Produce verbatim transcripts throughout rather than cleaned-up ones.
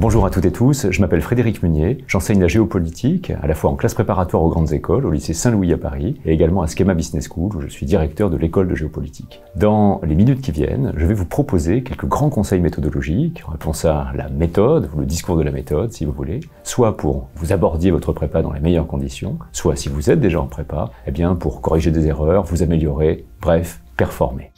Bonjour à toutes et tous, je m'appelle Frédéric Munier, j'enseigne la géopolitique à la fois en classe préparatoire aux grandes écoles, au lycée Saint-Louis à Paris et également à Skema Business School où je suis directeur de l'école de géopolitique. Dans les minutes qui viennent, je vais vous proposer quelques grands conseils méthodologiques, en réponse à la méthode ou le discours de la méthode si vous voulez, soit pour vous abordiez votre prépa dans les meilleures conditions, soit si vous êtes déjà en prépa, eh bien pour corriger des erreurs, vous améliorer, bref, performer.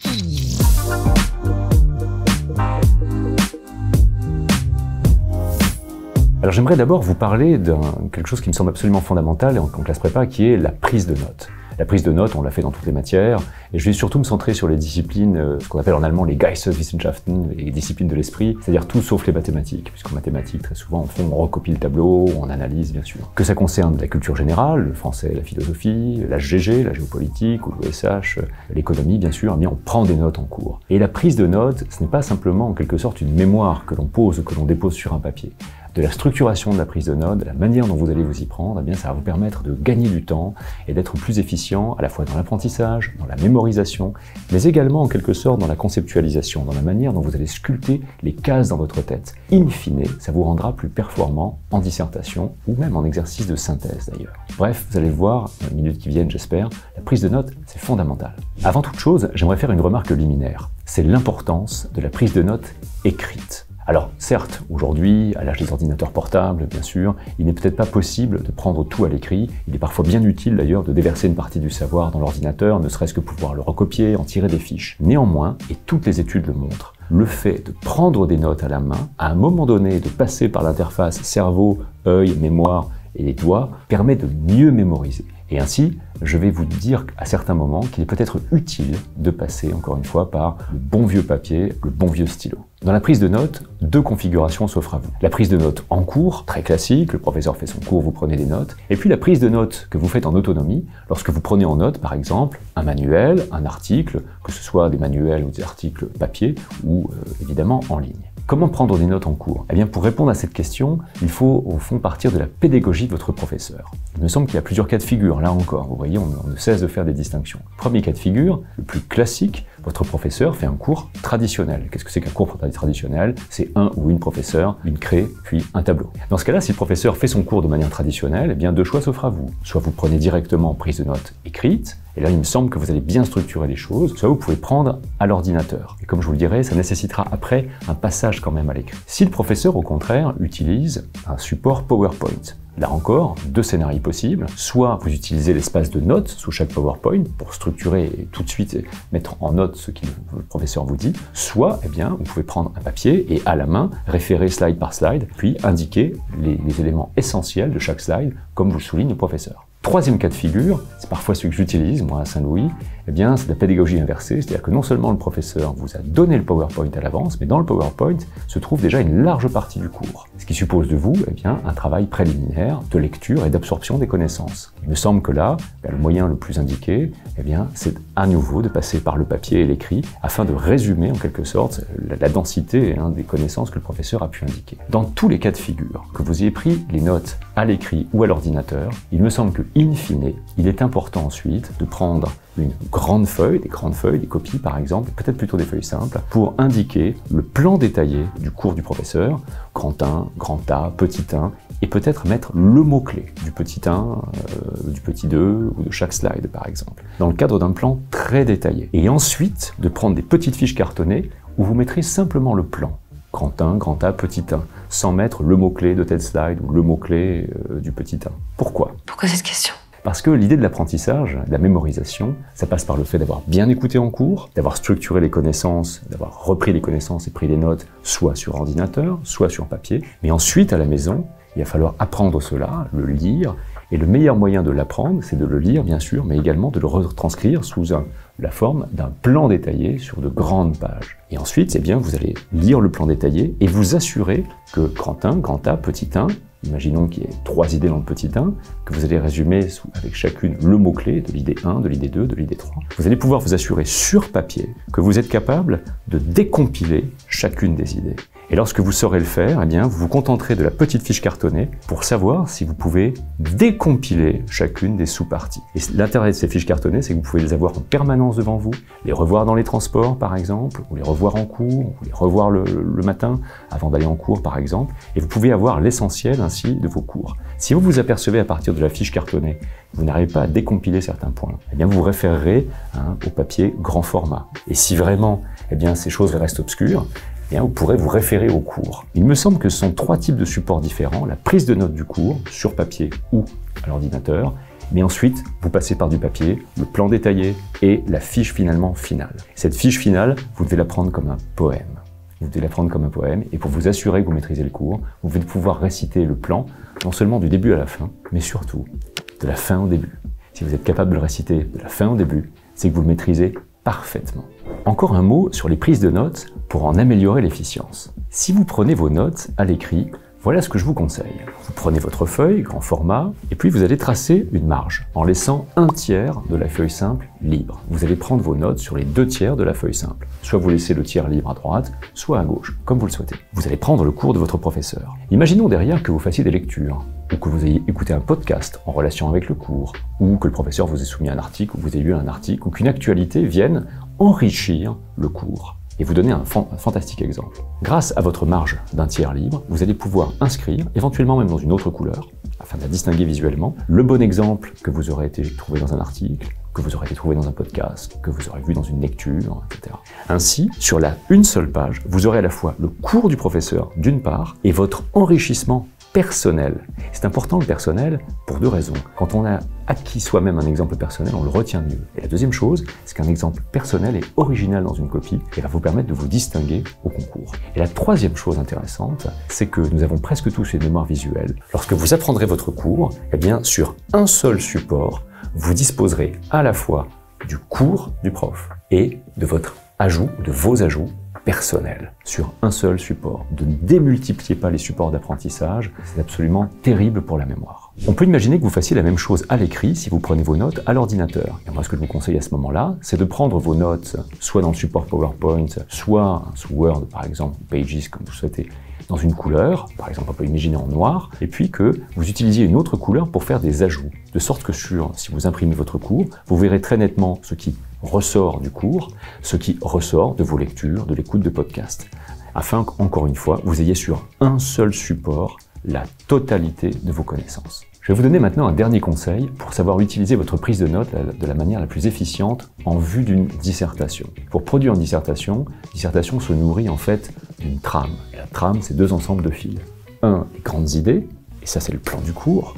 Alors j'aimerais d'abord vous parler de quelque chose qui me semble absolument fondamental en, en classe prépa, qui est la prise de notes. La prise de notes, on l'a fait dans toutes les matières, et je vais surtout me centrer sur les disciplines, ce qu'on appelle en allemand les Geisteswissenschaften, les disciplines de l'esprit, c'est-à-dire tout sauf les mathématiques, puisqu'en mathématiques, très souvent, en fond, on recopie le tableau, on analyse, bien sûr. Que ça concerne la culture générale, le français, la philosophie, la G G, la géopolitique, ou l'O S H, l'économie, bien sûr, mais on prend des notes en cours. Et la prise de notes, ce n'est pas simplement, en quelque sorte, une mémoire que l'on pose ou que l'on dépose sur un papier. De la structuration de la prise de notes, de la manière dont vous allez vous y prendre, eh bien ça va vous permettre de gagner du temps et d'être plus efficient à la fois dans l'apprentissage, dans la mémorisation, mais également en quelque sorte dans la conceptualisation, dans la manière dont vous allez sculpter les cases dans votre tête. In fine, ça vous rendra plus performant en dissertation ou même en exercice de synthèse d'ailleurs. Bref, vous allez voir, dans les minutes qui viennent j'espère, la prise de notes c'est fondamental. Avant toute chose, j'aimerais faire une remarque liminaire, c'est l'importance de la prise de notes écrite. Alors certes, aujourd'hui, à l'âge des ordinateurs portables, bien sûr, il n'est peut-être pas possible de prendre tout à l'écrit, il est parfois bien utile d'ailleurs de déverser une partie du savoir dans l'ordinateur, ne serait-ce que pouvoir le recopier, en tirer des fiches. Néanmoins, et toutes les études le montrent, le fait de prendre des notes à la main, à un moment donné, de passer par l'interface cerveau, œil, mémoire et les doigts, permet de mieux mémoriser. Et ainsi, je vais vous dire à certains moments qu'il est peut-être utile de passer, encore une fois, par le bon vieux papier, le bon vieux stylo. Dans la prise de notes, deux configurations s'offrent à vous. La prise de notes en cours, très classique, le professeur fait son cours, vous prenez des notes. Et puis la prise de notes que vous faites en autonomie, lorsque vous prenez en note, par exemple, un manuel, un article, que ce soit des manuels ou des articles papier, ou euh, évidemment en ligne. Comment prendre des notes en cours? Eh bien, pour répondre à cette question, il faut au fond partir de la pédagogie de votre professeur. Il me semble qu'il y a plusieurs cas de figure, là encore, vous voyez, on, on ne cesse de faire des distinctions. Premier cas de figure, le plus classique, votre professeur fait un cours traditionnel. Qu'est-ce que c'est qu'un cours traditionnel? C'est un ou une professeure, une craie, puis un tableau. Dans ce cas-là, si le professeur fait son cours de manière traditionnelle, eh bien deux choix s'offrent à vous. Soit vous prenez directement en prise de notes écrite, et là il me semble que vous allez bien structurer les choses, soit vous pouvez prendre à l'ordinateur. Et comme je vous le dirai, ça nécessitera après un passage quand même à l'écrit. Si le professeur, au contraire, utilise un support PowerPoint, là encore, deux scénarios possibles. Soit vous utilisez l'espace de notes sous chaque PowerPoint pour structurer et tout de suite mettre en note ce que le professeur vous dit. Soit, eh bien, vous pouvez prendre un papier et à la main référer slide par slide, puis indiquer les, les éléments essentiels de chaque slide, comme vous le souligne le professeur. Troisième cas de figure, c'est parfois celui que j'utilise, moi, à Saint-Louis, eh bien, c'est la pédagogie inversée, c'est-à-dire que non seulement le professeur vous a donné le PowerPoint à l'avance, mais dans le PowerPoint se trouve déjà une large partie du cours, ce qui suppose de vous eh bien, un travail préliminaire de lecture et d'absorption des connaissances. Il me semble que là, eh bien, le moyen le plus indiqué, eh bien, c'est à nouveau de passer par le papier et l'écrit afin de résumer en quelque sorte la, la densité hein, des connaissances que le professeur a pu indiquer. Dans tous les cas de figure, que vous ayez pris les notes à l'écrit ou à l'ordinateur, il me semble que in fine, il est important ensuite de prendre une grande feuille, des grandes feuilles, des copies par exemple, peut-être plutôt des feuilles simples, pour indiquer le plan détaillé du cours du professeur, grand un, grand A, petit un, et peut-être mettre le mot-clé du petit un, euh, du petit deux, ou de chaque slide par exemple, dans le cadre d'un plan très détaillé. Et ensuite, de prendre des petites fiches cartonnées où vous mettrez simplement le plan. Grand un, grand A, petit un, sans mettre le mot-clé de tel slide ou le mot-clé euh, du petit un. Pourquoi ? Pourquoi cette question ? Parce que l'idée de l'apprentissage, de la mémorisation, ça passe par le fait d'avoir bien écouté en cours, d'avoir structuré les connaissances, d'avoir repris les connaissances et pris les notes, soit sur ordinateur, soit sur papier, mais ensuite à la maison, il va falloir apprendre cela, le lire, et le meilleur moyen de l'apprendre, c'est de le lire bien sûr, mais également de le retranscrire sous un, la forme d'un plan détaillé sur de grandes pages. Et ensuite, eh bien, vous allez lire le plan détaillé et vous assurer que grand un, grand A, petit un, imaginons qu'il y ait trois idées dans le petit un, que vous allez résumer sous, avec chacune le mot-clé de l'idée un, de l'idée deux, de l'idée trois. Vous allez pouvoir vous assurer sur papier que vous êtes capable de décompiler chacune des idées. Et lorsque vous saurez le faire, eh bien, vous vous contenterez de la petite fiche cartonnée pour savoir si vous pouvez décompiler chacune des sous-parties. Et l'intérêt de ces fiches cartonnées, c'est que vous pouvez les avoir en permanence devant vous, les revoir dans les transports par exemple, ou les revoir en cours, ou les revoir le, le matin avant d'aller en cours par exemple, et vous pouvez avoir l'essentiel ainsi de vos cours. Si vous vous apercevez à partir de la fiche cartonnée que vous n'arrivez pas à décompiler certains points, eh bien, vous vous référerez hein, au papier grand format. Et si vraiment eh bien, ces choses restent obscures, eh bien, vous pourrez vous référer au cours. Il me semble que ce sont trois types de supports différents, la prise de notes du cours, sur papier ou à l'ordinateur, mais ensuite, vous passez par du papier, le plan détaillé et la fiche finalement finale. Cette fiche finale, vous devez la prendre comme un poème. Vous devez la prendre comme un poème, et pour vous assurer que vous maîtrisez le cours, vous devez pouvoir réciter le plan, non seulement du début à la fin, mais surtout de la fin au début. Si vous êtes capable de le réciter de la fin au début, c'est que vous le maîtrisez parfaitement. Encore un mot sur les prises de notes pour en améliorer l'efficience. Si vous prenez vos notes à l'écrit, voilà ce que je vous conseille. Vous prenez votre feuille, grand format, et puis vous allez tracer une marge en laissant un tiers de la feuille simple libre. Vous allez prendre vos notes sur les deux tiers de la feuille simple. Soit vous laissez le tiers libre à droite, soit à gauche, comme vous le souhaitez. Vous allez prendre le cours de votre professeur. Imaginons derrière que vous fassiez des lectures, ou que vous ayez écouté un podcast en relation avec le cours, ou que le professeur vous ait soumis un article, ou vous ayez lu un article, ou qu'une actualité vienne enrichir le cours. Et vous donner un, fan, un fantastique exemple. Grâce à votre marge d'un tiers libre, vous allez pouvoir inscrire, éventuellement même dans une autre couleur, afin de la distinguer visuellement, le bon exemple que vous aurez été trouvé dans un article, que vous aurez été trouvé dans un podcast, que vous aurez vu dans une lecture, et cetera. Ainsi, sur la une seule page, vous aurez à la fois le cours du professeur d'une part et votre enrichissement personnel. C'est important le personnel pour deux raisons. Quand on a acquis soi-même un exemple personnel, on le retient mieux. Et la deuxième chose, c'est qu'un exemple personnel est original dans une copie et va vous permettre de vous distinguer au concours. Et la troisième chose intéressante, c'est que nous avons presque tous une mémoire visuelle. Lorsque vous apprendrez votre cours, eh bien, sur un seul support, vous disposerez à la fois du cours du prof et de votre ajout, de vos ajouts personnel sur un seul support. Ne démultipliez pas les supports d'apprentissage, c'est absolument terrible pour la mémoire. On peut imaginer que vous fassiez la même chose à l'écrit si vous prenez vos notes à l'ordinateur. Et moi, ce que je vous conseille à ce moment-là, c'est de prendre vos notes soit dans le support PowerPoint, soit sous Word par exemple, ou Pages comme vous souhaitez, dans une couleur, par exemple on peut imaginer en noir, et puis que vous utilisiez une autre couleur pour faire des ajouts. De sorte que sur, si vous imprimez votre cours, vous verrez très nettement ce qui ressort du cours, ce qui ressort de vos lectures, de l'écoute de podcasts, afin qu'encore une fois, vous ayez sur un seul support la totalité de vos connaissances. Je vais vous donner maintenant un dernier conseil pour savoir utiliser votre prise de notes de la manière la plus efficiente en vue d'une dissertation. Pour produire une dissertation, dissertation se nourrit en fait d'une trame. Et la trame, c'est deux ensembles de fils. Un, les grandes idées, et ça c'est le plan du cours.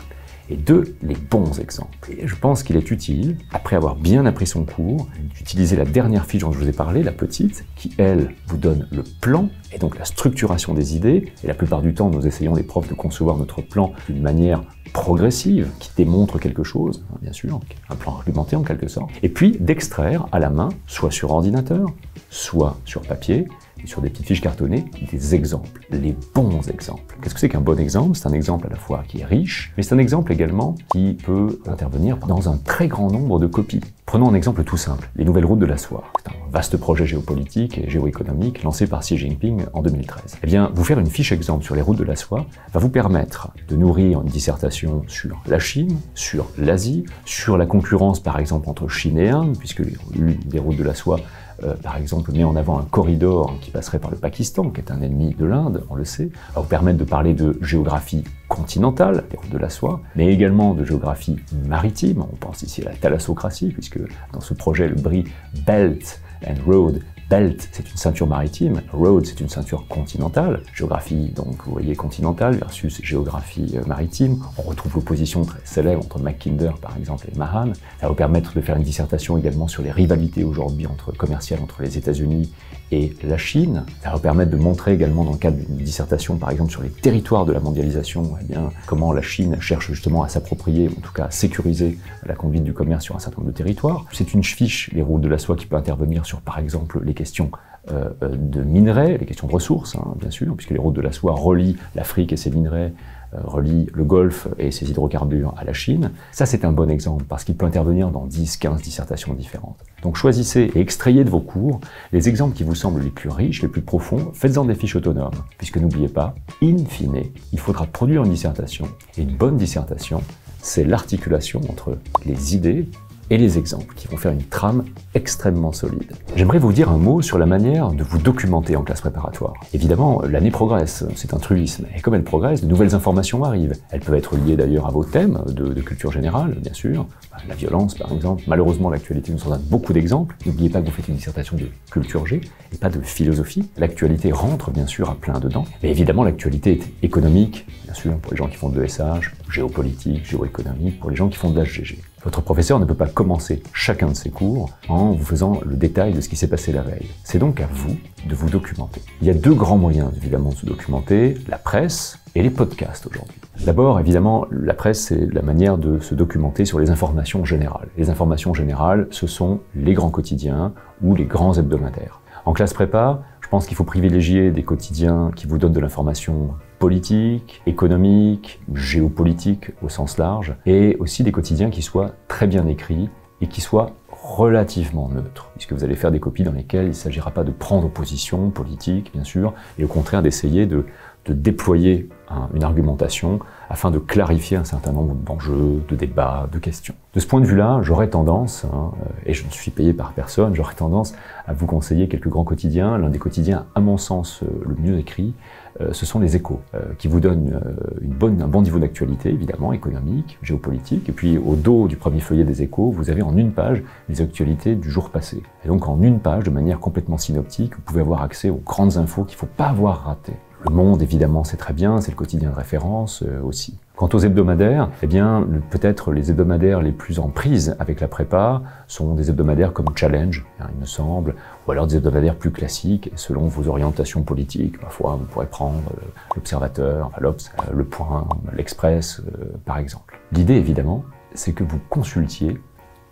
Et deux, les bons exemples. Et je pense qu'il est utile, après avoir bien appris son cours, d'utiliser la dernière fiche dont je vous ai parlé, la petite, qui, elle, vous donne le plan, et donc la structuration des idées. Et la plupart du temps, nous essayons, les profs, de concevoir notre plan d'une manière progressive, qui démontre quelque chose, hein, bien sûr, un plan argumenté en quelque sorte. Et puis, d'extraire à la main, soit sur ordinateur, soit sur papier, et sur des petites fiches cartonnées, des exemples, les bons exemples. Qu'est-ce que c'est qu'un bon exemple? C'est un exemple à la fois qui est riche, mais c'est un exemple également qui peut intervenir dans un très grand nombre de copies. Prenons un exemple tout simple, les nouvelles routes de la soie. C'est un vaste projet géopolitique et géoéconomique lancé par Xi Jinping en deux mille treize. Eh bien, vous faire une fiche exemple sur les routes de la soie va vous permettre de nourrir une dissertation sur la Chine, sur l'Asie, sur la concurrence par exemple entre Chine et Inde, puisque l'une des routes de la soie Euh, par exemple, met en avant un corridor qui passerait par le Pakistan, qui est un ennemi de l'Inde, on le sait, va vous permettre de parler de géographie continentale, des routes de la soie, mais également de géographie maritime, on pense ici à la thalassocratie, puisque dans ce projet, le B R I Belt and Road, Belt, c'est une ceinture maritime, Road, c'est une ceinture continentale, géographie, donc, vous voyez, continentale versus géographie maritime, on retrouve l'opposition très célèbre entre Mackinder, par exemple, et Mahan. Ça va vous permettre de faire une dissertation également sur les rivalités aujourd'hui entre, commerciales entre les États-Unis et la Chine. Ça va vous permettre de montrer également, dans le cadre d'une dissertation, par exemple, sur les territoires de la mondialisation, eh bien, comment la Chine cherche justement à s'approprier, en tout cas à sécuriser la conduite du commerce sur un certain nombre de territoires. C'est une fiche, les routes de la soie, qui peut intervenir sur, par exemple, les questions euh, de minerais, les questions de ressources, hein, bien sûr, puisque les routes de la soie relient l'Afrique et ses minerais, euh, relient le Golfe et ses hydrocarbures à la Chine. Ça, c'est un bon exemple, parce qu'il peut intervenir dans dix, quinze dissertations différentes. Donc choisissez et extrayez de vos cours les exemples qui vous semblent les plus riches, les plus profonds, faites-en des fiches autonomes, puisque n'oubliez pas, in fine, il faudra produire une dissertation, et une bonne dissertation, c'est l'articulation entre les idées et les exemples qui vont faire une trame extrêmement solide. J'aimerais vous dire un mot sur la manière de vous documenter en classe préparatoire. Évidemment, l'année progresse, c'est un truisme, et comme elle progresse, de nouvelles informations arrivent. Elles peuvent être liées d'ailleurs à vos thèmes de, de culture générale, bien sûr, la violence par exemple, malheureusement l'actualité nous en donne beaucoup d'exemples. N'oubliez pas que vous faites une dissertation de culture G et pas de philosophie. L'actualité rentre bien sûr à plein dedans, mais évidemment l'actualité est économique, bien sûr, pour les gens qui font de l'E S H, géopolitique, géoéconomique, pour les gens qui font de l'H G G. Votre professeur ne peut pas commencer chacun de ses cours en vous faisant le détail de ce qui s'est passé la veille. C'est donc à vous de vous documenter. Il y a deux grands moyens évidemment de se documenter, la presse et les podcasts aujourd'hui. D'abord, évidemment, la presse, c'est la manière de se documenter sur les informations générales. Les informations générales, ce sont les grands quotidiens ou les grands hebdomadaires. En classe prépa, je pense qu'il faut privilégier des quotidiens qui vous donnent de l'information politique, économique, géopolitique au sens large, et aussi des quotidiens qui soient très bien écrits et qui soient relativement neutres, puisque vous allez faire des copies dans lesquelles il ne s'agira pas de prendre position politique, bien sûr, et au contraire d'essayer de, de déployer un, une argumentation afin de clarifier un certain nombre d'enjeux, de débats, de questions. De ce point de vue-là, j'aurais tendance, hein, et je ne suis payé par personne, j'aurais tendance à vous conseiller quelques grands quotidiens. L'un des quotidiens, à mon sens, le mieux écrit, Euh, ce sont les échos, euh, qui vous donnent euh, une bonne, un bon niveau d'actualité, évidemment, économique, géopolitique. Et puis, au dos du premier feuillet des échos, vous avez en une page les actualités du jour passé. Et donc, en une page, de manière complètement synoptique, vous pouvez avoir accès aux grandes infos qu'il ne faut pas avoir ratées. Le Monde, évidemment, c'est très bien, c'est le quotidien de référence euh, aussi. Quant aux hebdomadaires, eh bien, le, peut-être les hebdomadaires les plus en prise avec la prépa sont des hebdomadaires comme Challenge, hein, il me semble, ou alors des hebdomadaires plus classiques, selon vos orientations politiques. Parfois, vous pourrez prendre euh, l'Observateur, enfin, l'Obs, euh, Le Point, l'Express, euh, par exemple. L'idée, évidemment, c'est que vous consultiez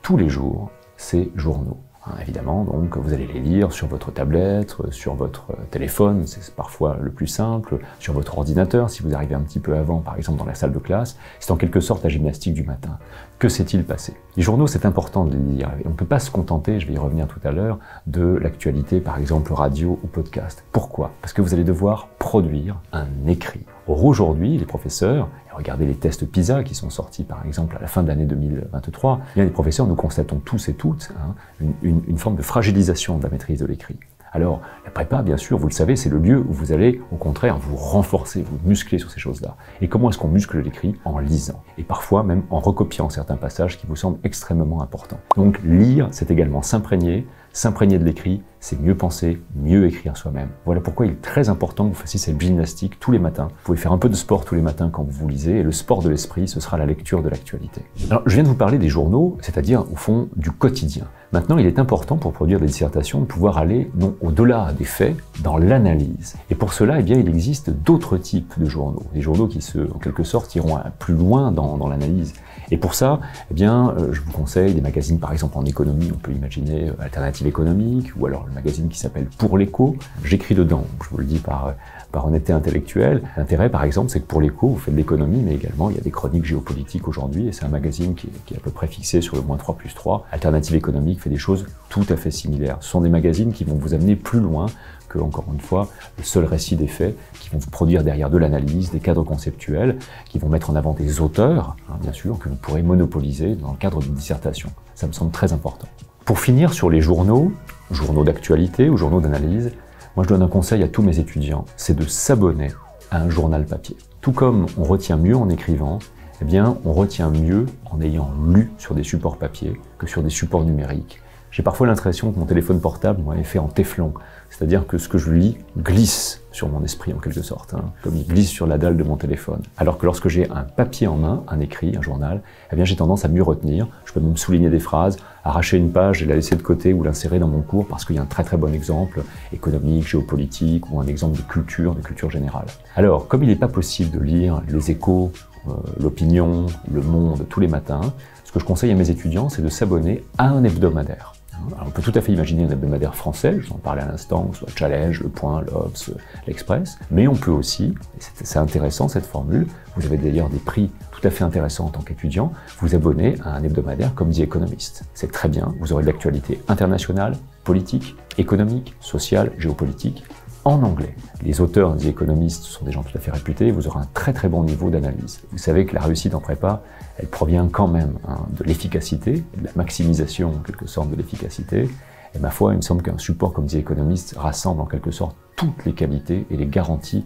tous les jours ces journaux. Hein, évidemment, donc vous allez les lire sur votre tablette, sur votre téléphone, c'est parfois le plus simple, sur votre ordinateur, si vous arrivez un petit peu avant, par exemple dans la salle de classe, c'est en quelque sorte la gymnastique du matin. Que s'est-il passé? Les journaux, c'est important de les lire, et on ne peut pas se contenter, je vais y revenir tout à l'heure, de l'actualité, par exemple radio ou podcast. Pourquoi? Parce que vous allez devoir produire un écrit. Or aujourd'hui, les professeurs, et regardez les tests PISA qui sont sortis par exemple à la fin de l'année deux mille vingt-trois, bien les professeurs, nous constatons tous et toutes hein, une, une, une forme de fragilisation de la maîtrise de l'écrit. Alors, la prépa, bien sûr, vous le savez, c'est le lieu où vous allez, au contraire, vous renforcer, vous muscler sur ces choses-là. Et comment est-ce qu'on muscle l'écrit? En lisant. Et parfois même en recopiant certains passages qui vous semblent extrêmement importants. Donc, lire, c'est également s'imprégner. S'imprégner de l'écrit, c'est mieux penser, mieux écrire soi-même. Voilà pourquoi il est très important que vous fassiez cette gymnastique tous les matins. Vous pouvez faire un peu de sport tous les matins quand vous lisez, et le sport de l'esprit, ce sera la lecture de l'actualité. Alors, je viens de vous parler des journaux, c'est-à-dire, au fond, du quotidien. Maintenant, il est important, pour produire des dissertations, de pouvoir aller, non, au-delà des faits, dans l'analyse. Et pour cela, eh bien, il existe d'autres types de journaux. Des journaux qui, se, en quelque sorte, iront plus loin dans, dans l'analyse. Et pour ça, eh bien, je vous conseille des magazines, par exemple, en économie, on peut imaginer Alternative économique, ou alors le magazine qui s'appelle Pour l'écho. J'écris dedans, je vous le dis par, par honnêteté intellectuelle. L'intérêt, par exemple, c'est que Pour l'écho, vous faites de l'économie, mais également, il y a des chroniques géopolitiques aujourd'hui, et c'est un magazine qui est, qui est à peu près fixé sur le moins trois plus trois. Alternative économique fait des choses tout à fait similaires. Ce sont des magazines qui vont vous amener plus loin que, encore une fois, le seul récit des faits, qui vont vous produire derrière de l'analyse, des cadres conceptuels, qui vont mettre en avant des auteurs, hein, bien sûr, que vous pourrez monopoliser dans le cadre d'une dissertation. Ça me semble très important. Pour finir sur les journaux, journaux d'actualité ou journaux d'analyse, moi je donne un conseil à tous mes étudiants, c'est de s'abonner à un journal papier. Tout comme on retient mieux en écrivant, eh bien on retient mieux en ayant lu sur des supports papier que sur des supports numériques. J'ai parfois l'impression que mon téléphone portable moi, est fait en téflon, c'est-à-dire que ce que je lis glisse sur mon esprit en quelque sorte, hein, comme il glisse sur la dalle de mon téléphone. Alors que lorsque j'ai un papier en main, un écrit, un journal, eh bien j'ai tendance à mieux retenir, je peux même souligner des phrases, arracher une page et la laisser de côté ou l'insérer dans mon cours parce qu'il y a un très très bon exemple économique, géopolitique ou un exemple de culture, de culture générale. Alors, comme il n'est pas possible de lire les Échos, euh, l'Opinion, le Monde tous les matins, ce que je conseille à mes étudiants, c'est de s'abonner à un hebdomadaire. Alors, on peut tout à fait imaginer un hebdomadaire français, je vous en parlais à l'instant, soit Challenge, Le Point, l'Obs, l'Express, mais on peut aussi, c'est intéressant cette formule, vous avez d'ailleurs des prix tout à fait intéressants en tant qu'étudiant, vous abonner à un hebdomadaire comme The Economist. C'est très bien, vous aurez de l'actualité internationale, politique, économique, sociale, géopolitique, en anglais. Les auteurs des économistes sont des gens tout à fait réputés, vous aurez un très très bon niveau d'analyse. Vous savez que la réussite en prépa, elle provient quand même hein, de l'efficacité, de la maximisation en quelque sorte de l'efficacité. Et ma foi, il me semble qu'un support comme The Economist rassemble en quelque sorte toutes les qualités et les garanties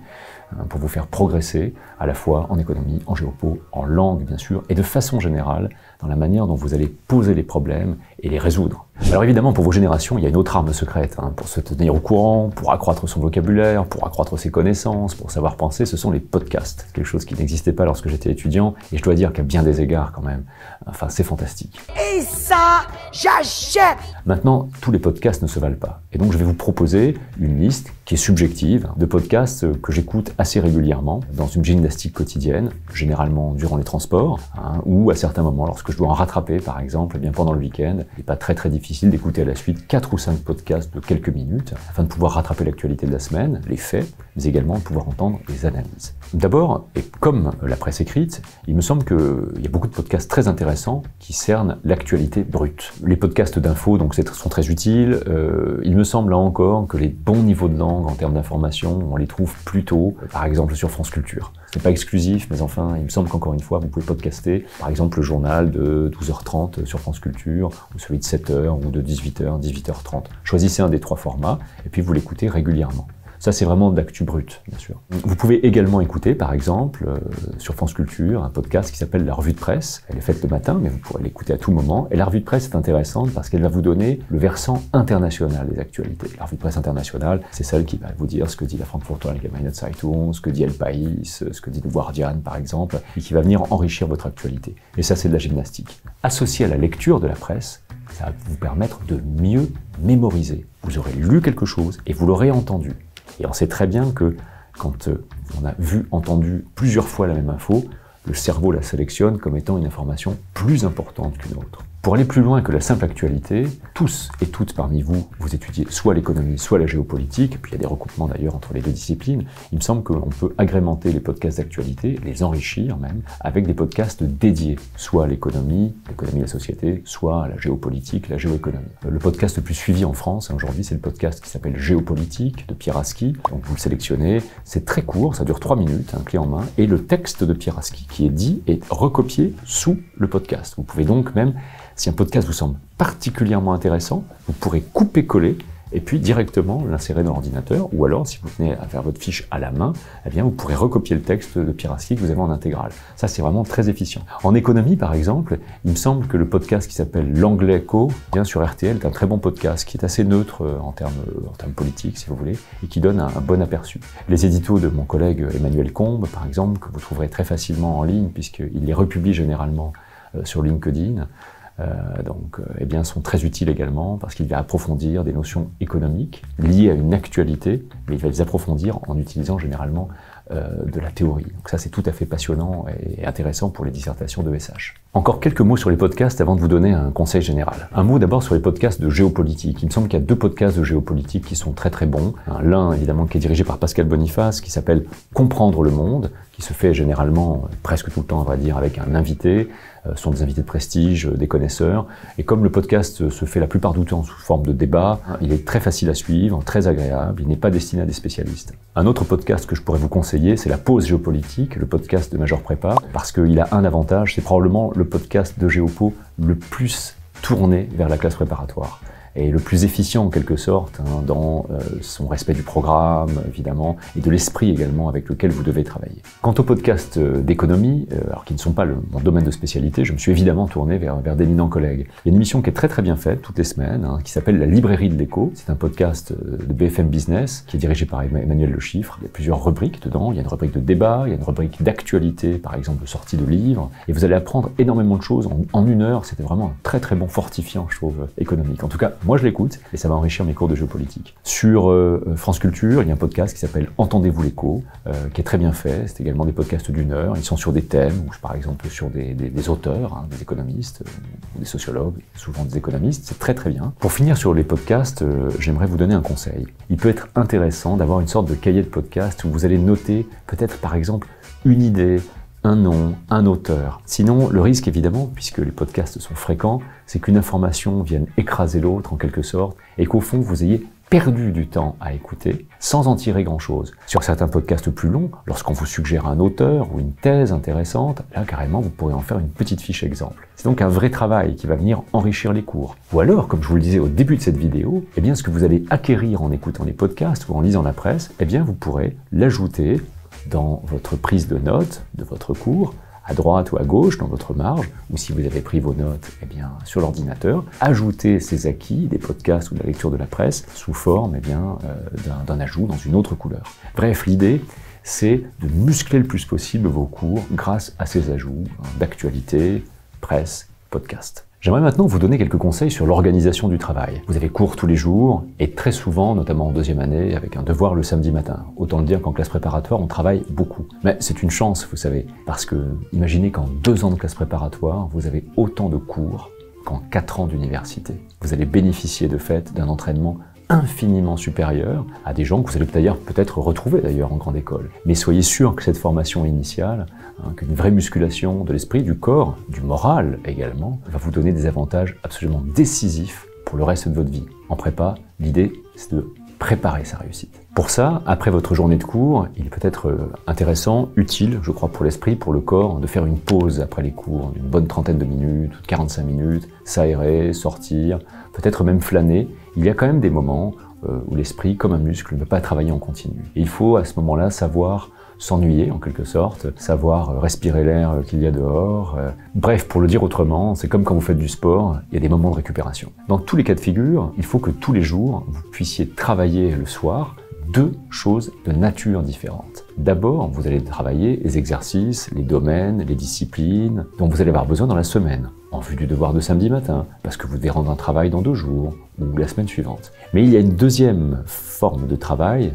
hein, pour vous faire progresser à la fois en économie, en géopo, en langue bien sûr, et de façon générale dans la manière dont vous allez poser les problèmes et les résoudre. Alors évidemment, pour vos générations, il y a une autre arme secrète. Hein, pour se tenir au courant, pour accroître son vocabulaire, pour accroître ses connaissances, pour savoir penser, ce sont les podcasts. Quelque chose qui n'existait pas lorsque j'étais étudiant, et je dois dire qu'à bien des égards quand même. Enfin, c'est fantastique. Et ça, j'achète! Maintenant, tous les podcasts ne se valent pas. Et donc, je vais vous proposer une liste qui est subjective de podcasts que j'écoute assez régulièrement dans une gymnastique quotidienne, généralement durant les transports, hein, ou à certains moments, lorsque je dois en rattraper, par exemple, eh bien pendant le week-end, et pas très très difficile. difficile d'écouter à la suite quatre ou cinq podcasts de quelques minutes afin de pouvoir rattraper l'actualité de la semaine, les faits, mais également de pouvoir entendre les analyses. D'abord, et comme la presse écrite, il me semble qu'il y a beaucoup de podcasts très intéressants qui cernent l'actualité brute. Les podcasts d'info donc sont très utiles. Euh, il me semble là encore que les bons niveaux de langue en termes d'information, on les trouve plutôt, par exemple, sur France Culture. C'est pas exclusif, mais enfin, il me semble qu'encore une fois, vous pouvez podcaster, par exemple, le journal de douze heures trente sur France Culture, ou celui de sept heures, ou de dix-huit heures, dix-huit heures trente. Choisissez un des trois formats, et puis vous l'écoutez régulièrement. Ça, c'est vraiment de l'actu brute, bien sûr. Vous pouvez également écouter, par exemple, euh, sur France Culture, un podcast qui s'appelle La Revue de Presse. Elle est faite le matin, mais vous pourrez l'écouter à tout moment. Et La Revue de Presse est intéressante parce qu'elle va vous donner le versant international des actualités. La Revue de Presse internationale, c'est celle qui va vous dire ce que dit la Frankfurter Allgemeine Zeitung, ce que dit El País, ce que dit The Guardian, par exemple, et qui va venir enrichir votre actualité. Et ça, c'est de la gymnastique. Associé à la lecture de la presse, ça va vous permettre de mieux mémoriser. Vous aurez lu quelque chose et vous l'aurez entendu. Et on sait très bien que quand on a vu, entendu plusieurs fois la même info, le cerveau la sélectionne comme étant une information plus importante qu'une autre. Pour aller plus loin que la simple actualité, tous et toutes parmi vous, vous étudiez soit l'économie, soit la géopolitique, puis il y a des recoupements d'ailleurs entre les deux disciplines, il me semble qu'on peut agrémenter les podcasts d'actualité, les enrichir même, avec des podcasts dédiés, soit à l'économie, l'économie de la société, soit à la géopolitique, la géoéconomie. Le podcast le plus suivi en France aujourd'hui, c'est le podcast qui s'appelle Géopolitique, de Pierraski, donc vous le sélectionnez, c'est très court, ça dure trois minutes, un clé en main, et le texte de Pierraski qui est dit est recopié sous le podcast. Vous pouvez donc même... Si un podcast vous semble particulièrement intéressant, vous pourrez couper-coller et puis directement l'insérer dans l'ordinateur, ou alors si vous tenez à faire votre fiche à la main, eh bien vous pourrez recopier le texte de Pierraski que vous avez en intégrale. Ça, c'est vraiment très efficient. En économie, par exemple, il me semble que le podcast qui s'appelle L'Anglais Co, bien sur R T L, est un très bon podcast qui est assez neutre en termes, en termes politiques, si vous voulez, et qui donne un, un bon aperçu. Les éditos de mon collègue Emmanuel Combe, par exemple, que vous trouverez très facilement en ligne, puisqu'il les republie généralement euh, sur LinkedIn, Euh, donc, euh, eh bien, sont très utiles également parce qu'il va approfondir des notions économiques liées à une actualité, mais il va les approfondir en utilisant généralement euh, de la théorie. Donc ça, c'est tout à fait passionnant et intéressant pour les dissertations de S H. Encore quelques mots sur les podcasts avant de vous donner un conseil général. Un mot d'abord sur les podcasts de géopolitique. Il me semble qu'il y a deux podcasts de géopolitique qui sont très très bons. L'un, évidemment, qui est dirigé par Pascal Boniface, qui s'appelle « Comprendre le monde », qui se fait généralement, presque tout le temps, on va dire, avec un invité. Ce sont des invités de prestige, des connaisseurs. Et comme le podcast se fait la plupart du temps sous forme de débat, il est très facile à suivre, très agréable, il n'est pas destiné à des spécialistes. Un autre podcast que je pourrais vous conseiller, c'est La Pause Géopolitique, le podcast de Major Prépa, parce qu'il a un avantage, c'est probablement le podcast de Géopo le plus tourné vers la classe préparatoire. Et le plus efficient en quelque sorte hein, dans euh, son respect du programme évidemment et de l'esprit également avec lequel vous devez travailler. Quant aux podcasts euh, d'économie, euh, alors qui ne sont pas le, mon domaine de spécialité, je me suis évidemment tourné vers, vers d'éminents collègues. Il y a une émission qui est très très bien faite toutes les semaines hein, qui s'appelle La Librairie de l'Écho. C'est un podcast euh, de B F M Business qui est dirigé par Emmanuel Le Chiffre. Il y a plusieurs rubriques dedans. Il y a une rubrique de débat, il y a une rubrique d'actualité, par exemple de sortie de livres. Et vous allez apprendre énormément de choses en, en une heure. C'était vraiment un très très bon fortifiant, je trouve, économique. En tout cas, Moi, je l'écoute et ça va enrichir mes cours de géopolitique. Sur euh, France Culture, il y a un podcast qui s'appelle « Entendez-vous l'écho euh, » qui est très bien fait. C'est également des podcasts d'une heure. Ils sont sur des thèmes, je, par exemple sur des, des, des auteurs, hein, des économistes, euh, des sociologues, souvent des économistes. C'est très très bien. Pour finir sur les podcasts, euh, j'aimerais vous donner un conseil. Il peut être intéressant d'avoir une sorte de cahier de podcast où vous allez noter peut-être par exemple une idée, un nom, un auteur. Sinon, le risque évidemment, puisque les podcasts sont fréquents, c'est qu'une information vienne écraser l'autre en quelque sorte et qu'au fond vous ayez perdu du temps à écouter sans en tirer grand-chose. Sur certains podcasts plus longs, lorsqu'on vous suggère un auteur ou une thèse intéressante, là carrément vous pourrez en faire une petite fiche exemple. C'est donc un vrai travail qui va venir enrichir les cours. Ou alors, comme je vous le disais au début de cette vidéo, eh bien ce que vous allez acquérir en écoutant les podcasts ou en lisant la presse, eh bien vous pourrez l'ajouter dans votre prise de notes de votre cours, à droite ou à gauche, dans votre marge, ou si vous avez pris vos notes, eh bien, sur l'ordinateur, ajoutez ces acquis, des podcasts ou de la lecture de la presse, sous forme eh bien, euh, d'un ajout dans une autre couleur. Bref, l'idée, c'est de muscler le plus possible vos cours grâce à ces ajouts hein, d'actualité, presse, podcast. J'aimerais maintenant vous donner quelques conseils sur l'organisation du travail. Vous avez cours tous les jours et très souvent, notamment en deuxième année, avec un devoir le samedi matin. Autant le dire qu'en classe préparatoire, on travaille beaucoup. Mais c'est une chance, vous savez, parce que imaginez qu'en deux ans de classe préparatoire, vous avez autant de cours qu'en quatre ans d'université. Vous allez bénéficier de fait d'un entraînement infiniment supérieur à des gens que vous allez d'ailleurs peut-être retrouver d'ailleurs en grande école. Mais soyez sûr que cette formation initiale, hein, qu'une vraie musculation de l'esprit, du corps, du moral également, va vous donner des avantages absolument décisifs pour le reste de votre vie. En prépa, l'idée c'est de préparer sa réussite. Pour ça, après votre journée de cours, il est peut-être intéressant, utile, je crois pour l'esprit, pour le corps, de faire une pause après les cours, une bonne trentaine de minutes, quarante-cinq minutes, s'aérer, sortir, peut-être même flâner. Il y a quand même des moments où l'esprit, comme un muscle, ne peut pas travailler en continu. Et il faut à ce moment-là savoir s'ennuyer en quelque sorte, savoir respirer l'air qu'il y a dehors. Bref, pour le dire autrement, c'est comme quand vous faites du sport, il y a des moments de récupération. Dans tous les cas de figure, il faut que tous les jours, vous puissiez travailler le soir deux choses de nature différente. D'abord, vous allez travailler les exercices, les domaines, les disciplines dont vous allez avoir besoin dans la semaine, en vue du devoir de samedi matin, parce que vous devez rendre un travail dans deux jours ou la semaine suivante. Mais il y a une deuxième forme de travail,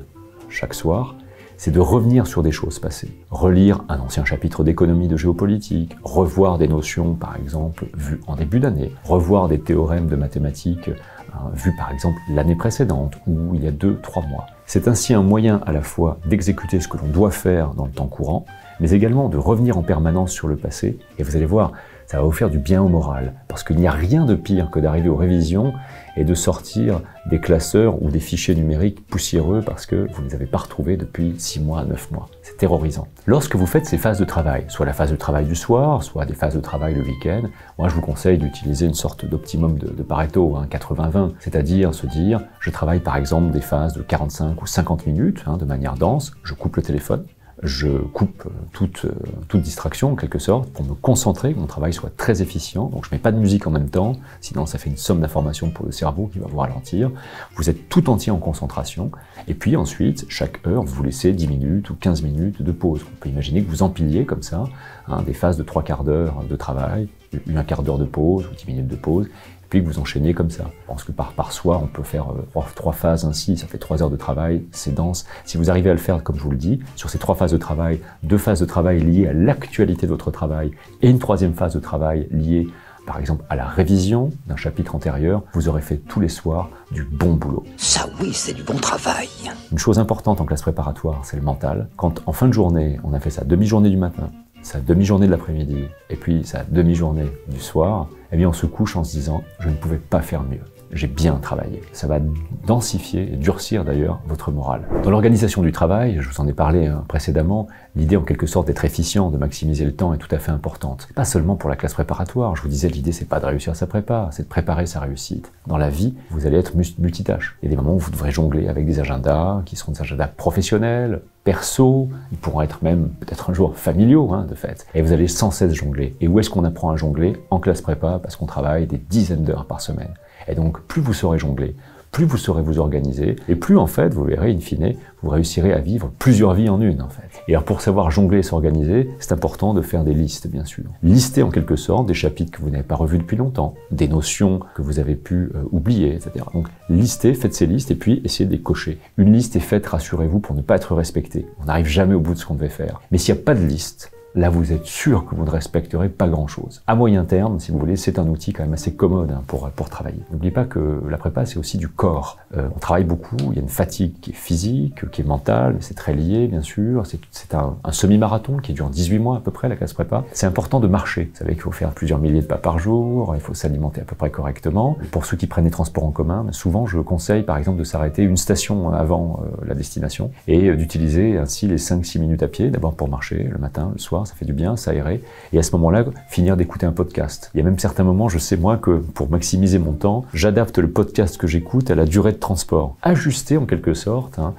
chaque soir, c'est de revenir sur des choses passées. Relire un ancien chapitre d'économie, de géopolitique, revoir des notions, par exemple, vues en début d'année, revoir des théorèmes de mathématiques, hein, vues par exemple l'année précédente ou il y a deux, trois mois. C'est ainsi un moyen à la fois d'exécuter ce que l'on doit faire dans le temps courant, mais également de revenir en permanence sur le passé. Et vous allez voir, ça va vous faire du bien au moral, parce qu'il n'y a rien de pire que d'arriver aux révisions et de sortir des classeurs ou des fichiers numériques poussiéreux parce que vous ne les avez pas retrouvés depuis six mois à neuf mois. C'est terrorisant. Lorsque vous faites ces phases de travail, soit la phase de travail du soir, soit des phases de travail le week-end, moi je vous conseille d'utiliser une sorte d'optimum de, de Pareto, hein, quatre-vingts vingt, c'est-à-dire se dire, je travaille par exemple des phases de quarante-cinq ou cinquante minutes hein, de manière dense, je coupe le téléphone, je coupe toute, toute distraction en quelque sorte pour me concentrer, que mon travail soit très efficient. Donc je ne mets pas de musique en même temps, sinon ça fait une somme d'informations pour le cerveau qui va vous ralentir. Vous êtes tout entier en concentration. Et puis ensuite, chaque heure, vous laissez dix minutes ou quinze minutes de pause. On peut imaginer que vous empiliez comme ça hein, des phases de trois quarts d'heure de travail, un quart d'heure de pause ou dix minutes de pause. Puis que vous enchaînez comme ça. Je pense que par, par soir, on peut faire trois, trois phases ainsi, ça fait trois heures de travail, c'est dense. Si vous arrivez à le faire, comme je vous le dis, sur ces trois phases de travail, deux phases de travail liées à l'actualité de votre travail et une troisième phase de travail liée, par exemple, à la révision d'un chapitre antérieur, vous aurez fait tous les soirs du bon boulot. Ça oui, c'est du bon travail. Une chose importante en classe préparatoire, c'est le mental. Quand en fin de journée, on a fait sa demi-journée du matin, sa demi-journée de l'après-midi, et puis sa demi-journée du soir, eh bien on se couche en se disant « je ne pouvais pas faire mieux, j'ai bien travaillé ». Ça va densifier et durcir d'ailleurs votre morale. Dans l'organisation du travail, je vous en ai parlé hein, précédemment, l'idée en quelque sorte d'être efficient, de maximiser le temps est tout à fait importante. Pas seulement pour la classe préparatoire, je vous disais l'idée c'est pas de réussir sa prépa, c'est de préparer sa réussite. Dans la vie, vous allez être multitâche. Il y a des moments où vous devrez jongler avec des agendas qui seront des agendas professionnels, perso, ils pourront être même peut-être un jour familiaux hein, de fait, et vous allez sans cesse jongler. Et où est-ce qu'on apprend à jongler? En classe prépa, parce qu'on travaille des dizaines d'heures par semaine. Et donc plus vous saurez jongler, plus vous saurez vous organiser, et plus en fait, vous verrez in fine, vous réussirez à vivre plusieurs vies en une en fait. Et alors pour savoir jongler et s'organiser, c'est important de faire des listes bien sûr. Lister en quelque sorte des chapitres que vous n'avez pas revus depuis longtemps, des notions que vous avez pu euh, oublier, et cetera. Donc listez, faites ces listes et puis essayez de les cocher. Une liste est faite, rassurez-vous, pour ne pas être respectée. On n'arrive jamais au bout de ce qu'on devait faire. Mais s'il n'y a pas de liste, là, vous êtes sûr que vous ne respecterez pas grand-chose. À moyen terme, si vous voulez, c'est un outil quand même assez commode hein, pour, pour travailler. N'oubliez pas que la prépa, c'est aussi du corps. Euh, on travaille beaucoup, il y a une fatigue qui est physique, qui est mentale, c'est très lié, bien sûr. C'est un, un semi-marathon qui dure dix-huit mois à peu près, la classe prépa. C'est important de marcher. Vous savez qu'il faut faire plusieurs milliers de pas par jour, il faut s'alimenter à peu près correctement. Pour ceux qui prennent les transports en commun, souvent, je conseille, par exemple, de s'arrêter une station avant euh, la destination et euh, d'utiliser ainsi les cinq à six minutes à pied, d'abord pour marcher le matin, le soir, ça fait du bien, s'aérer, et à ce moment-là, finir d'écouter un podcast. Il y a même certains moments, je sais moi, que pour maximiser mon temps, j'adapte le podcast que j'écoute à la durée de transport. Ajuster en quelque sorte hein,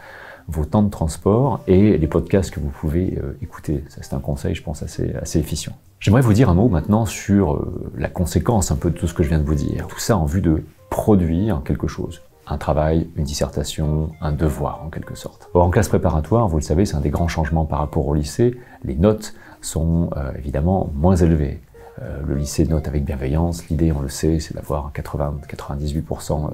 vos temps de transport et les podcasts que vous pouvez euh, écouter. C'est un conseil, je pense, assez, assez efficient. J'aimerais vous dire un mot maintenant sur euh, la conséquence un peu de tout ce que je viens de vous dire. Tout ça en vue de produire quelque chose. Un travail, une dissertation, un devoir en quelque sorte. Or, en classe préparatoire, vous le savez, c'est un des grands changements par rapport au lycée. Les notes sont euh, évidemment moins élevées. Euh, le lycée note avec bienveillance. L'idée, on le sait, c'est d'avoir quatre-vingts à quatre-vingt-dix-huit pour cent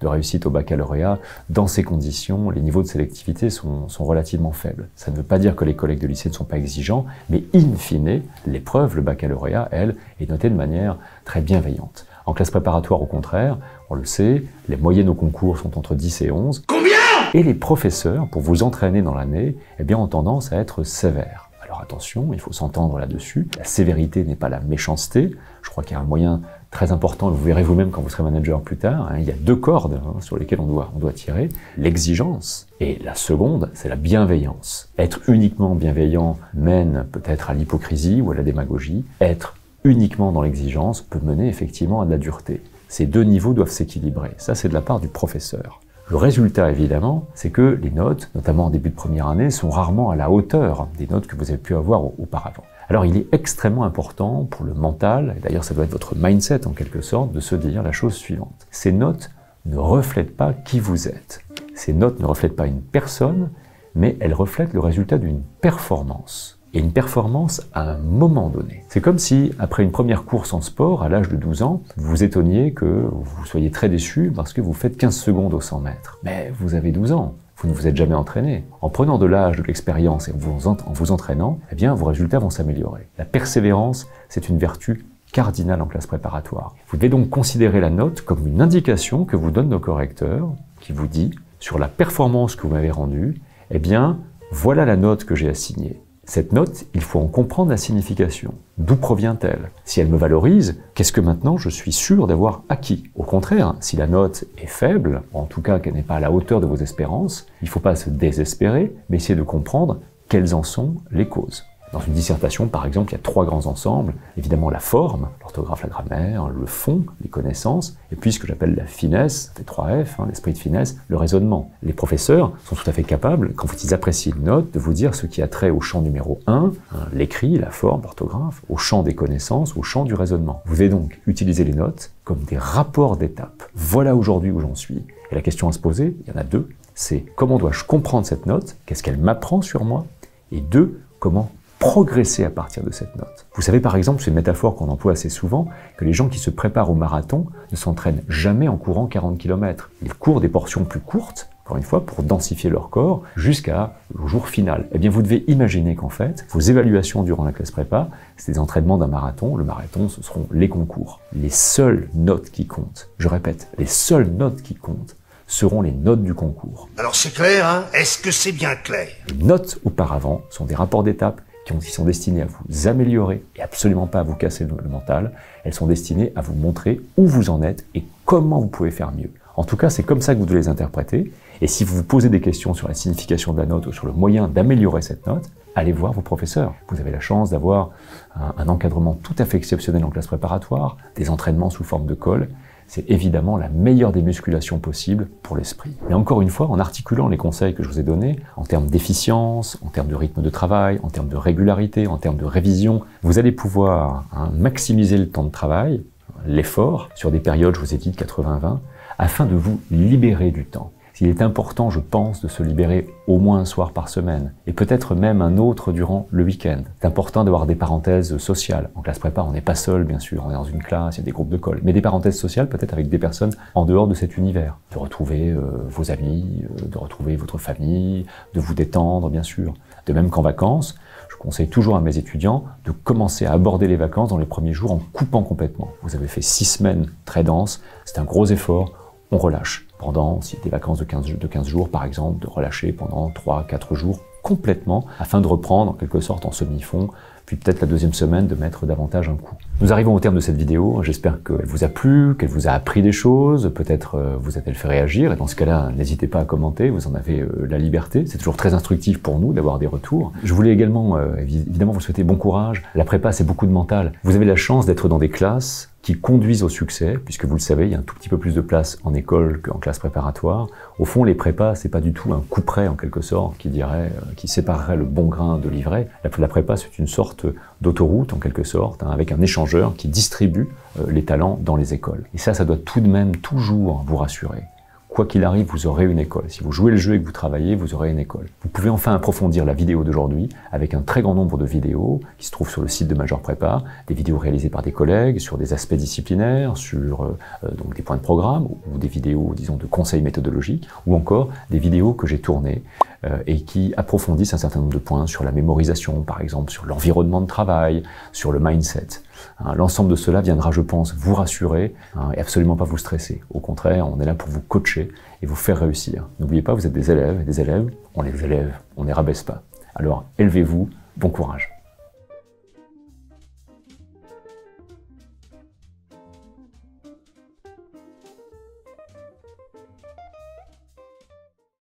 de réussite au baccalauréat. Dans ces conditions, les niveaux de sélectivité sont, sont relativement faibles. Ça ne veut pas dire que les collègues de lycée ne sont pas exigeants, mais in fine, l'épreuve, le baccalauréat, elle, est notée de manière très bienveillante. En classe préparatoire, au contraire, on le sait, les moyennes au concours sont entre dix et onze. Combien ? Et les professeurs, pour vous entraîner dans l'année, eh bien, ont tendance à être sévères. Alors attention, il faut s'entendre là-dessus. La sévérité n'est pas la méchanceté. Je crois qu'il y a un moyen très important, vous verrez vous-même quand vous serez manager plus tard, hein, il y a deux cordes hein, sur lesquelles on doit, on doit tirer. L'exigence, et la seconde, c'est la bienveillance. Être uniquement bienveillant mène peut-être à l'hypocrisie ou à la démagogie. Être uniquement dans l'exigence peut mener effectivement à de la dureté. Ces deux niveaux doivent s'équilibrer. Ça, c'est de la part du professeur. Le résultat, évidemment, c'est que les notes, notamment en début de première année, sont rarement à la hauteur des notes que vous avez pu avoir auparavant. Alors, il est extrêmement important pour le mental, et d'ailleurs, ça doit être votre mindset en quelque sorte, de se dire la chose suivante. Ces notes ne reflètent pas qui vous êtes. Ces notes ne reflètent pas une personne, mais elles reflètent le résultat d'une performance. Et une performance à un moment donné. C'est comme si, après une première course en sport, à l'âge de douze ans, vous vous étonniez que vous soyez très déçu parce que vous faites quinze secondes au cent mètres. Mais vous avez douze ans, vous ne vous êtes jamais entraîné. En prenant de l'âge, de l'expérience et en vous entraînant, eh bien, vos résultats vont s'améliorer. La persévérance, c'est une vertu cardinale en classe préparatoire. Vous devez donc considérer la note comme une indication que vous donne nos correcteurs, qui vous dit, sur la performance que vous m'avez rendue, eh bien, voilà la note que j'ai assignée. Cette note, il faut en comprendre la signification. D'où provient-elle? Si elle me valorise, qu'est-ce que maintenant je suis sûr d'avoir acquis? Au contraire, si la note est faible, en tout cas qu'elle n'est pas à la hauteur de vos espérances, il ne faut pas se désespérer, mais essayer de comprendre quelles en sont les causes. Dans une dissertation, par exemple, il y a trois grands ensembles. Évidemment, la forme, l'orthographe, la grammaire, le fond, les connaissances, et puis ce que j'appelle la finesse, les trois F, hein, l'esprit de finesse, le raisonnement. Les professeurs sont tout à fait capables, quand ils apprécient une note, de vous dire ce qui a trait au champ numéro un, hein, l'écrit, la forme, l'orthographe, au champ des connaissances, au champ du raisonnement. Vous devez donc utiliser les notes comme des rapports d'étapes. Voilà aujourd'hui où j'en suis. Et la question à se poser, il y en a deux, c'est comment dois-je comprendre cette note? Qu'est-ce qu'elle m'apprend sur moi? Et deux, comment progresser à partir de cette note. Vous savez par exemple, c'est une métaphore qu'on emploie assez souvent, que les gens qui se préparent au marathon ne s'entraînent jamais en courant quarante kilomètres. Ils courent des portions plus courtes, encore une fois, pour densifier leur corps jusqu'à le jour final. Eh bien, vous devez imaginer qu'en fait, vos évaluations durant la classe prépa, c'est des entraînements d'un marathon. Le marathon, ce seront les concours. Les seules notes qui comptent, je répète, les seules notes qui comptent, seront les notes du concours. Alors c'est clair, hein? Est-ce que c'est bien clair? Les notes auparavant sont des rapports d'étapes qui sont destinées à vous améliorer et absolument pas à vous casser le mental. Elles sont destinées à vous montrer où vous en êtes et comment vous pouvez faire mieux. En tout cas, c'est comme ça que vous devez les interpréter. Et si vous vous posez des questions sur la signification de la note ou sur le moyen d'améliorer cette note, allez voir vos professeurs. Vous avez la chance d'avoir un, un encadrement tout à fait exceptionnel en classe préparatoire, des entraînements sous forme de colle. C'est évidemment la meilleure des musculations possibles pour l'esprit. Mais encore une fois, en articulant les conseils que je vous ai donnés, en termes d'efficience, en termes de rythme de travail, en termes de régularité, en termes de révision, vous allez pouvoir hein, maximiser le temps de travail, l'effort, sur des périodes, je vous ai dit, de quatre-vingts vingt, afin de vous libérer du temps. Il est important, je pense, de se libérer au moins un soir par semaine, et peut-être même un autre durant le week-end. C'est important d'avoir des parenthèses sociales. En classe prépa, on n'est pas seul, bien sûr, on est dans une classe, il y a des groupes de colle, mais des parenthèses sociales peut-être avec des personnes en dehors de cet univers. De retrouver euh, vos amis, euh, de retrouver votre famille, de vous détendre, bien sûr. De même qu'en vacances, je conseille toujours à mes étudiants de commencer à aborder les vacances dans les premiers jours en coupant complètement. Vous avez fait six semaines très denses, c'est un gros effort, on relâche. Pendant, si des vacances de quinze, de quinze jours par exemple, de relâcher pendant trois quatre jours complètement, afin de reprendre en quelque sorte en semi-fond, puis peut-être la deuxième semaine de mettre davantage un coup. Nous arrivons au terme de cette vidéo, j'espère qu'elle vous a plu, qu'elle vous a appris des choses, peut-être vous a-t-elle fait réagir, et dans ce cas-là, n'hésitez pas à commenter, vous en avez la liberté, c'est toujours très instructif pour nous d'avoir des retours. Je voulais également, évidemment, vous souhaiter bon courage, la prépa c'est beaucoup de mental, vous avez la chance d'être dans des classes qui conduisent au succès, puisque vous le savez, il y a un tout petit peu plus de place en école qu'en classe préparatoire. Au fond, les prépas, c'est pas du tout un couperet en quelque sorte qui dirait, euh, qui séparerait le bon grain de l'ivraie. La, la prépa, c'est une sorte d'autoroute en quelque sorte, hein, avec un échangeur qui distribue euh, les talents dans les écoles. Et ça, ça doit tout de même toujours vous rassurer. Quoi qu'il arrive, vous aurez une école. Si vous jouez le jeu et que vous travaillez, vous aurez une école. Vous pouvez enfin approfondir la vidéo d'aujourd'hui avec un très grand nombre de vidéos qui se trouvent sur le site de Major Prépa, des vidéos réalisées par des collègues sur des aspects disciplinaires, sur euh, donc des points de programme ou des vidéos, disons, de conseils méthodologiques, ou encore des vidéos que j'ai tournées euh, et qui approfondissent un certain nombre de points sur la mémorisation, par exemple, sur l'environnement de travail, sur le mindset. Hein, l'ensemble de cela viendra, je pense, vous rassurer hein, et absolument pas vous stresser. Au contraire, on est là pour vous coacher et vous faire réussir. N'oubliez pas, vous êtes des élèves, et des élèves, on les élève, on ne les rabaisse pas. Alors, élevez-vous, bon courage.